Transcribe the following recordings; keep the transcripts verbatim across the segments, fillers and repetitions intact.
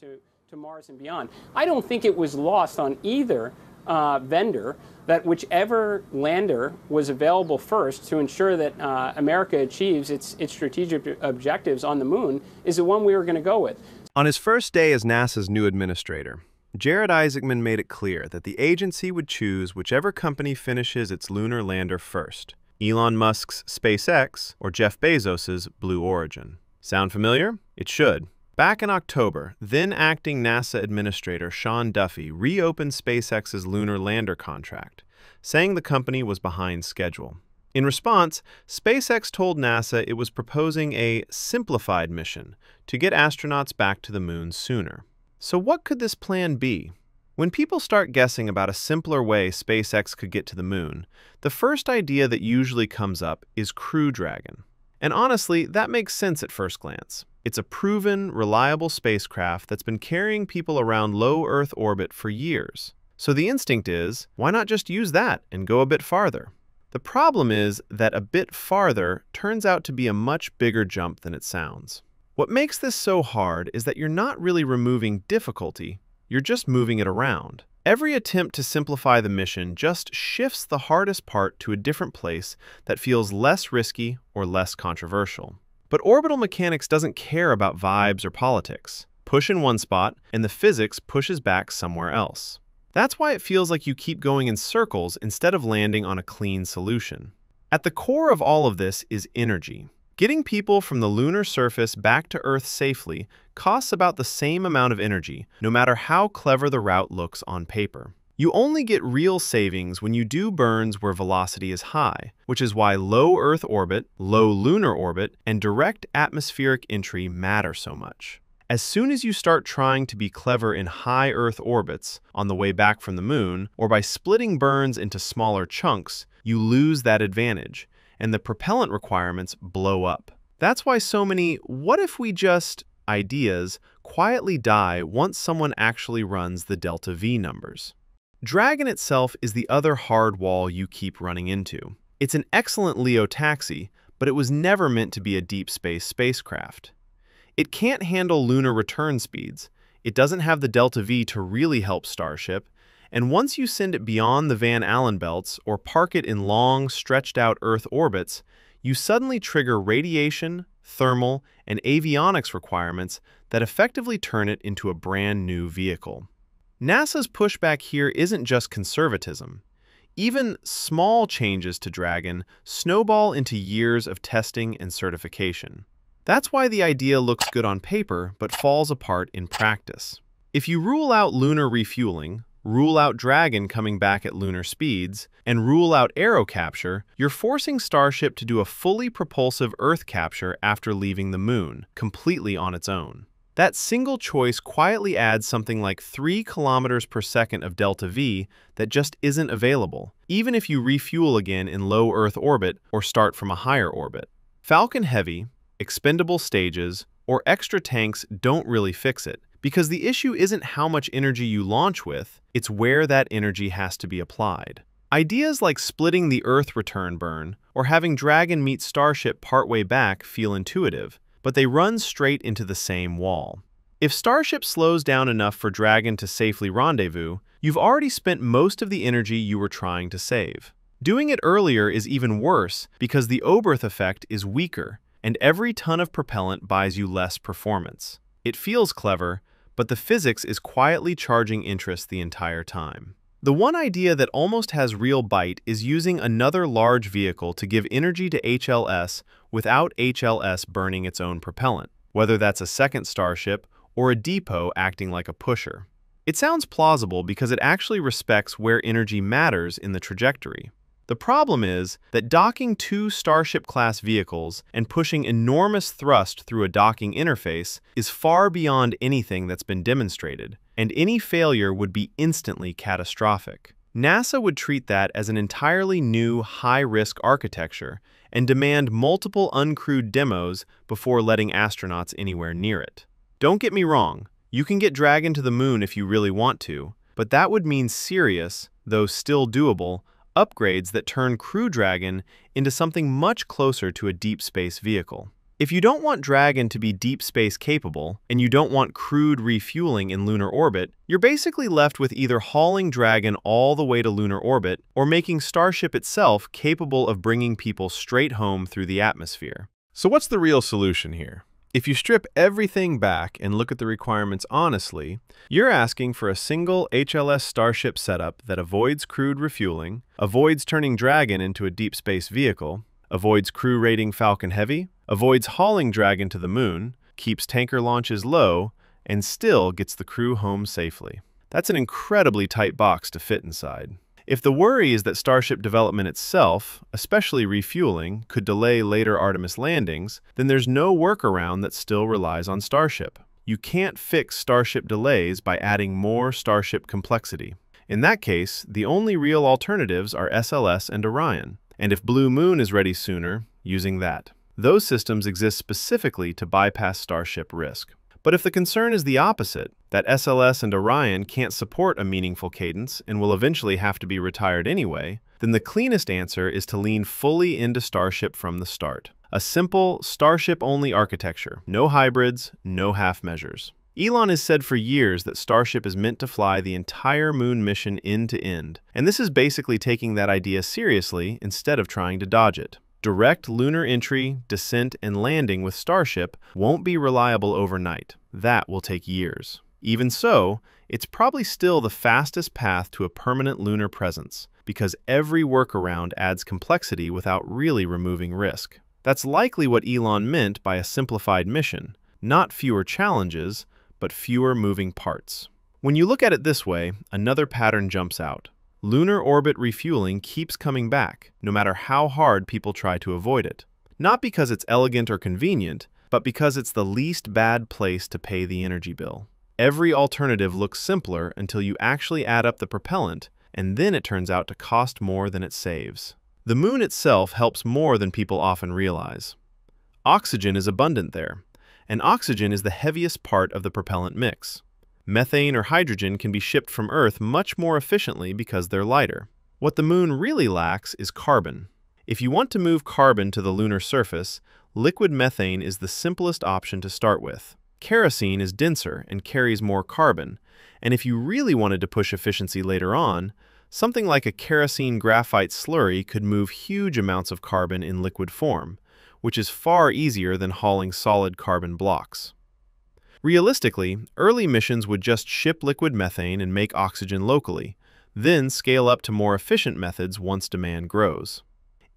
to, to Mars and beyond. I don't think it was lost on either uh, vendor that whichever lander was available first to ensure that uh, America achieves its, its strategic objectives on the moon is the one we were going to go with. On his first day as NASA's new administrator, Jared Isaacman made it clear that the agency would choose whichever company finishes its lunar lander first, Elon Musk's SpaceX or Jeff Bezos's Blue Origin. Sound familiar? It should. Back in October, then-acting NASA Administrator Sean Duffy reopened SpaceX's lunar lander contract, saying the company was behind schedule. In response, SpaceX told NASA it was proposing a simplified mission to get astronauts back to the moon sooner. So what could this plan be? When people start guessing about a simpler way SpaceX could get to the moon, the first idea that usually comes up is Crew Dragon. And honestly, that makes sense at first glance. It's a proven, reliable spacecraft that's been carrying people around low Earth orbit for years. So the instinct is, why not just use that and go a bit farther? The problem is that a bit farther turns out to be a much bigger jump than it sounds. What makes this so hard is that you're not really removing difficulty, you're just moving it around. Every attempt to simplify the mission just shifts the hardest part to a different place that feels less risky or less controversial. But orbital mechanics doesn't care about vibes or politics. Push in one spot, and the physics pushes back somewhere else. That's why it feels like you keep going in circles instead of landing on a clean solution. At the core of all of this is energy. Getting people from the lunar surface back to Earth safely costs about the same amount of energy, no matter how clever the route looks on paper. You only get real savings when you do burns where velocity is high, which is why low Earth orbit, low lunar orbit, and direct atmospheric entry matter so much. As soon as you start trying to be clever in high Earth orbits, on the way back from the moon, or by splitting burns into smaller chunks, you lose that advantage, and the propellant requirements blow up. That's why so many what-if-we-just ideas quietly die once someone actually runs the delta V numbers. Dragon itself is the other hard wall you keep running into. It's an excellent LEO taxi, but it was never meant to be a deep space spacecraft. It can't handle lunar return speeds, it doesn't have the delta V to really help Starship, and once you send it beyond the Van Allen belts or park it in long, stretched-out Earth orbits, you suddenly trigger radiation, thermal, and avionics requirements that effectively turn it into a brand new vehicle. NASA's pushback here isn't just conservatism. Even small changes to Dragon snowball into years of testing and certification. That's why the idea looks good on paper but falls apart in practice. If you rule out lunar refueling, rule out Dragon coming back at lunar speeds, and rule out aero capture, you're forcing Starship to do a fully propulsive Earth capture after leaving the moon, completely on its own. That single choice quietly adds something like three kilometers per second of delta V that just isn't available, even if you refuel again in low Earth orbit or start from a higher orbit. Falcon Heavy, expendable stages, or extra tanks don't really fix it, because the issue isn't how much energy you launch with, it's where that energy has to be applied. Ideas like splitting the Earth return burn or having Dragon meet Starship partway back feel intuitive, but they run straight into the same wall. If Starship slows down enough for Dragon to safely rendezvous, you've already spent most of the energy you were trying to save. Doing it earlier is even worse because the Oberth effect is weaker, and every ton of propellant buys you less performance. It feels clever, but the physics is quietly charging interest the entire time. The one idea that almost has real bite is using another large vehicle to give energy to H L S without H L S burning its own propellant, whether that's a second Starship or a depot acting like a pusher. It sounds plausible because it actually respects where energy matters in the trajectory. The problem is that docking two Starship-class vehicles and pushing enormous thrust through a docking interface is far beyond anything that's been demonstrated, and any failure would be instantly catastrophic. NASA would treat that as an entirely new, high-risk architecture and demand multiple uncrewed demos before letting astronauts anywhere near it. Don't get me wrong, you can get Dragon to the moon if you really want to, but that would mean serious, though still doable, upgrades that turn Crew Dragon into something much closer to a deep space vehicle. If you don't want Dragon to be deep space capable, and you don't want crude refueling in lunar orbit, you're basically left with either hauling Dragon all the way to lunar orbit or making Starship itself capable of bringing people straight home through the atmosphere. So what's the real solution here? If you strip everything back and look at the requirements honestly, you're asking for a single H L S Starship setup that avoids crude refueling, avoids turning Dragon into a deep space vehicle, avoids crew raiding Falcon Heavy, avoids hauling Dragon to the moon, keeps tanker launches low, and still gets the crew home safely. That's an incredibly tight box to fit inside. If the worry is that Starship development itself, especially refueling, could delay later Artemis landings, then there's no workaround that still relies on Starship. You can't fix Starship delays by adding more Starship complexity. In that case, the only real alternatives are S L S and Orion, and if Blue Moon is ready sooner, using that. Those systems exist specifically to bypass Starship risk. But if the concern is the opposite, that S L S and Orion can't support a meaningful cadence and will eventually have to be retired anyway, then the cleanest answer is to lean fully into Starship from the start. A simple, Starship-only architecture. No hybrids, no half measures. Elon has said for years that Starship is meant to fly the entire moon mission end-to-end, and this is basically taking that idea seriously instead of trying to dodge it. Direct lunar entry, descent, and landing with Starship won't be reliable overnight. That will take years. Even so, it's probably still the fastest path to a permanent lunar presence, because every workaround adds complexity without really removing risk. That's likely what Elon meant by a simplified mission. Not fewer challenges, but fewer moving parts. When you look at it this way, another pattern jumps out. Lunar orbit refueling keeps coming back, no matter how hard people try to avoid it. Not because it's elegant or convenient, but because it's the least bad place to pay the energy bill. Every alternative looks simpler until you actually add up the propellant, and then it turns out to cost more than it saves. The moon itself helps more than people often realize. Oxygen is abundant there, and oxygen is the heaviest part of the propellant mix. Methane or hydrogen can be shipped from Earth much more efficiently because they're lighter. What the moon really lacks is carbon. If you want to move carbon to the lunar surface, liquid methane is the simplest option to start with. Kerosene is denser and carries more carbon, and if you really wanted to push efficiency later on, something like a kerosene graphite slurry could move huge amounts of carbon in liquid form, which is far easier than hauling solid carbon blocks. Realistically, early missions would just ship liquid methane and make oxygen locally, then scale up to more efficient methods once demand grows.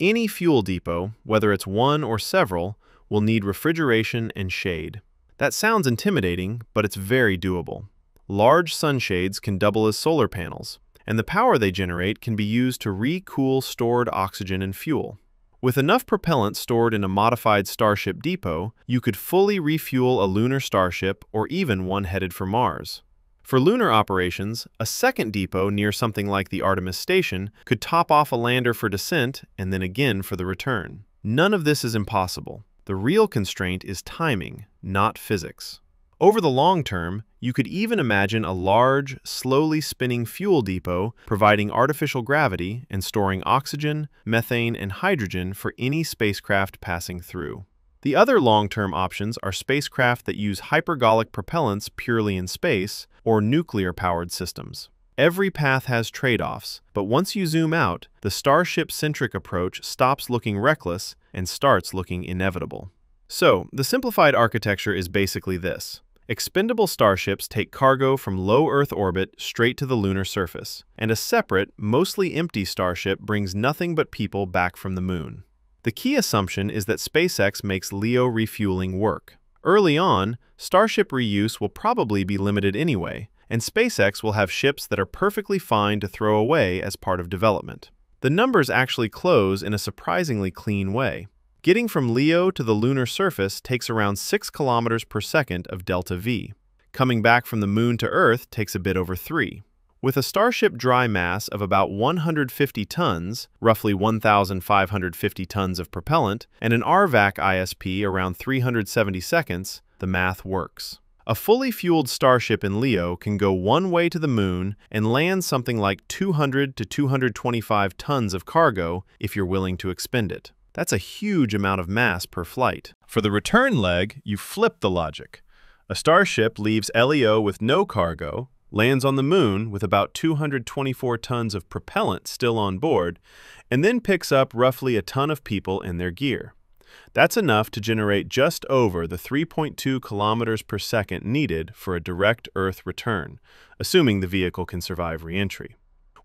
Any fuel depot, whether it's one or several, will need refrigeration and shade. That sounds intimidating, but it's very doable. Large sunshades can double as solar panels, and the power they generate can be used to re-cool stored oxygen and fuel. With enough propellant stored in a modified Starship depot, you could fully refuel a lunar Starship or even one headed for Mars. For lunar operations, a second depot near something like the Artemis station could top off a lander for descent and then again for the return. None of this is impossible. The real constraint is timing, not physics. Over the long term, you could even imagine a large, slowly spinning fuel depot providing artificial gravity and storing oxygen, methane, and hydrogen for any spacecraft passing through. The other long-term options are spacecraft that use hypergolic propellants purely in space or nuclear-powered systems. Every path has trade-offs, but once you zoom out, the Starship-centric approach stops looking reckless and starts looking inevitable. So, the simplified architecture is basically this. Expendable Starships take cargo from low Earth orbit straight to the lunar surface, and a separate, mostly empty Starship brings nothing but people back from the moon. The key assumption is that SpaceX makes LEO refueling work. Early on, Starship reuse will probably be limited anyway, and SpaceX will have ships that are perfectly fine to throw away as part of development. The numbers actually close in a surprisingly clean way. Getting from LEO to the lunar surface takes around six kilometers per second of delta V. Coming back from the moon to Earth takes a bit over three. With a Starship dry mass of about one hundred fifty tons, roughly one thousand five hundred fifty tons of propellant, and an R VAC I S P around three hundred seventy seconds, the math works. A fully fueled Starship in LEO can go one way to the moon and land something like two hundred to two hundred twenty-five tons of cargo if you're willing to expend it. That's a huge amount of mass per flight. For the return leg, you flip the logic. A Starship leaves L E O with no cargo, lands on the moon with about two hundred twenty-four tons of propellant still on board, and then picks up roughly a ton of people and their gear. That's enough to generate just over the three point two kilometers per second needed for a direct Earth return, assuming the vehicle can survive re-entry.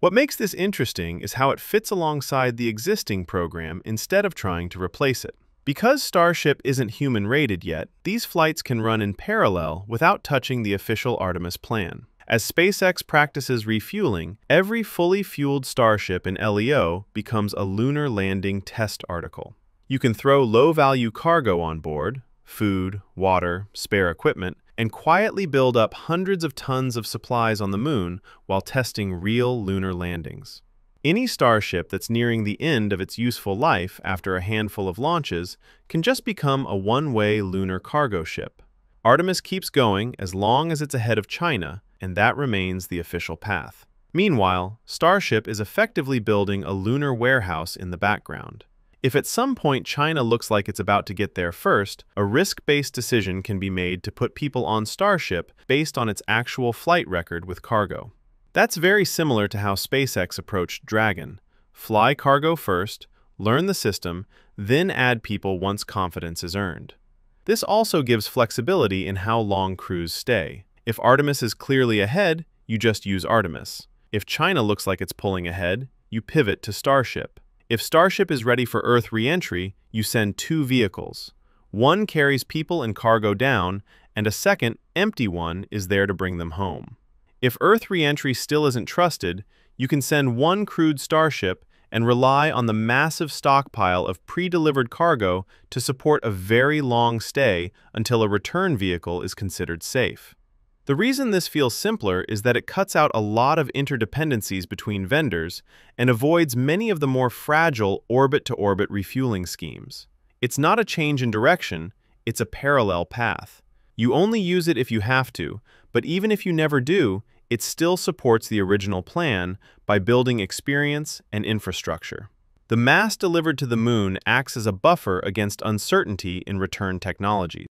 What makes this interesting is how it fits alongside the existing program instead of trying to replace it. Because Starship isn't human-rated yet, these flights can run in parallel without touching the official Artemis plan. As SpaceX practices refueling, every fully fueled Starship in L E O becomes a lunar landing test article. You can throw low-value cargo on board, food, water, spare equipment, and quietly build up hundreds of tons of supplies on the moon while testing real lunar landings. Any Starship that's nearing the end of its useful life after a handful of launches can just become a one-way lunar cargo ship. Artemis keeps going as long as it's ahead of China, and that remains the official path. Meanwhile, Starship is effectively building a lunar warehouse in the background. If at some point China looks like it's about to get there first, a risk-based decision can be made to put people on Starship based on its actual flight record with cargo. That's very similar to how SpaceX approached Dragon. Fly cargo first, learn the system, then add people once confidence is earned. This also gives flexibility in how long crews stay. If Artemis is clearly ahead, you just use Artemis. If China looks like it's pulling ahead, you pivot to Starship. If Starship is ready for Earth re-entry, you send two vehicles. One carries people and cargo down, and a second, empty one, is there to bring them home. If Earth re-entry still isn't trusted, you can send one crewed Starship and rely on the massive stockpile of pre-delivered cargo to support a very long stay until a return vehicle is considered safe. The reason this feels simpler is that it cuts out a lot of interdependencies between vendors and avoids many of the more fragile orbit-to-orbit refueling schemes. It's not a change in direction, it's a parallel path. You only use it if you have to, but even if you never do, it still supports the original plan by building experience and infrastructure. The mass delivered to the moon acts as a buffer against uncertainty in return technologies.